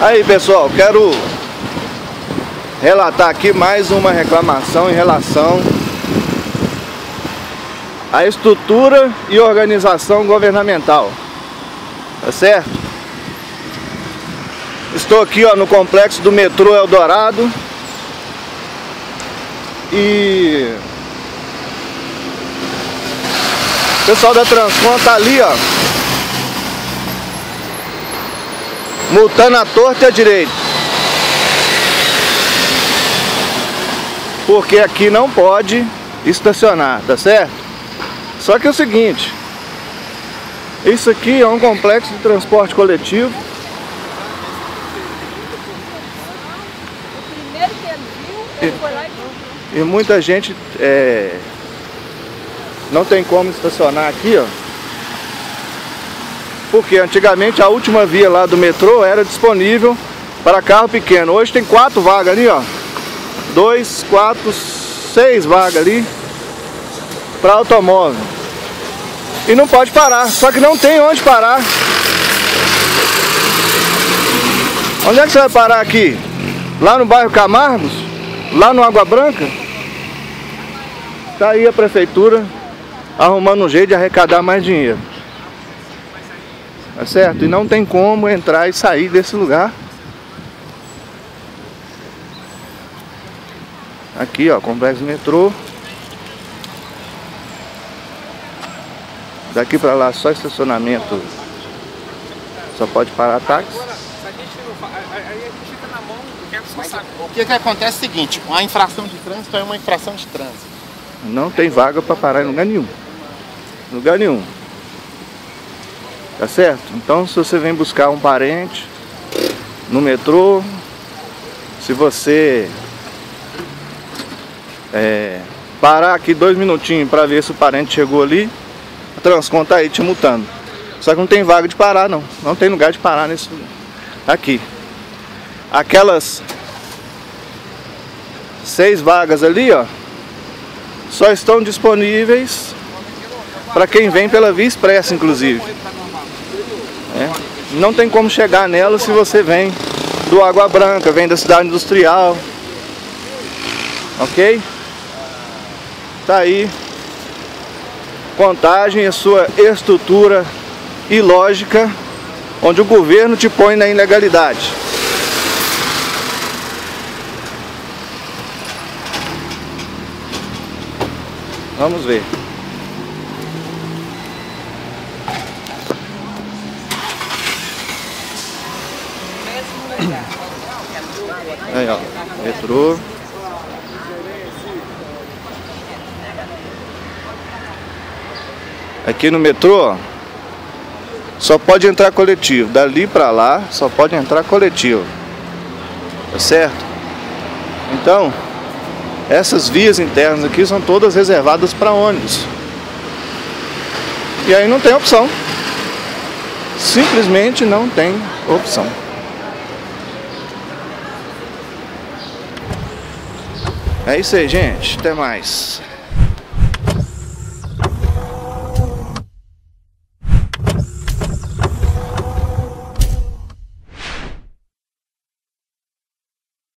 Aí pessoal, quero relatar aqui mais uma reclamação em relação à estrutura e organização governamental, tá certo? Estou aqui, ó, no complexo do metrô Eldorado e o pessoal da Transcon tá ali, ó, multando a torta e a direita, porque aqui não pode estacionar, tá certo? Só que é o seguinte, isso aqui é um complexo de transporte coletivo. O primeiro que ele viu, ele foi lá e muita gente não tem como estacionar aqui, ó. Porque antigamente a última via lá do metrô era disponível para carro pequeno. Hoje tem 4 vagas ali, ó. 2, 4, 6 vagas ali para automóvel. E não pode parar, só que não tem onde parar. Onde é que você vai parar aqui? Lá no bairro Camargos? Lá no Água Branca? Tá aí a prefeitura arrumando um jeito de arrecadar mais dinheiro. Tá certo? E não tem como entrar e sair desse lugar. Aqui, ó, complexo metrô. Daqui pra lá só estacionamento. Só pode parar táxi. O que acontece é o seguinte, a infração de trânsito é uma infração de trânsito. Não tem vaga pra parar em lugar nenhum. Lugar nenhum. Tá certo? Então, se você vem buscar um parente no metrô, se você parar aqui 2 minutinhos para ver se o parente chegou ali, a Transcon tá aí te multando. Só que não tem vaga de parar, não. Não tem lugar de parar nesse aqui. Aquelas 6 vagas ali, ó, só estão disponíveis para quem vem pela Via Expressa, inclusive. Não tem como chegar nela se você vem do Água Branca, vem da cidade industrial. Ok? Tá aí. Contagem e sua estrutura ilógica, onde o governo te põe na ilegalidade. Vamos ver. Aí, ó, metrô. Aqui no metrô, ó, só pode entrar coletivo. Dali pra lá, só pode entrar coletivo. Tá certo? Então, essas vias internas aqui são todas reservadas pra ônibus. E aí não tem opção. Simplesmente não tem opção. É isso aí, gente. Até mais.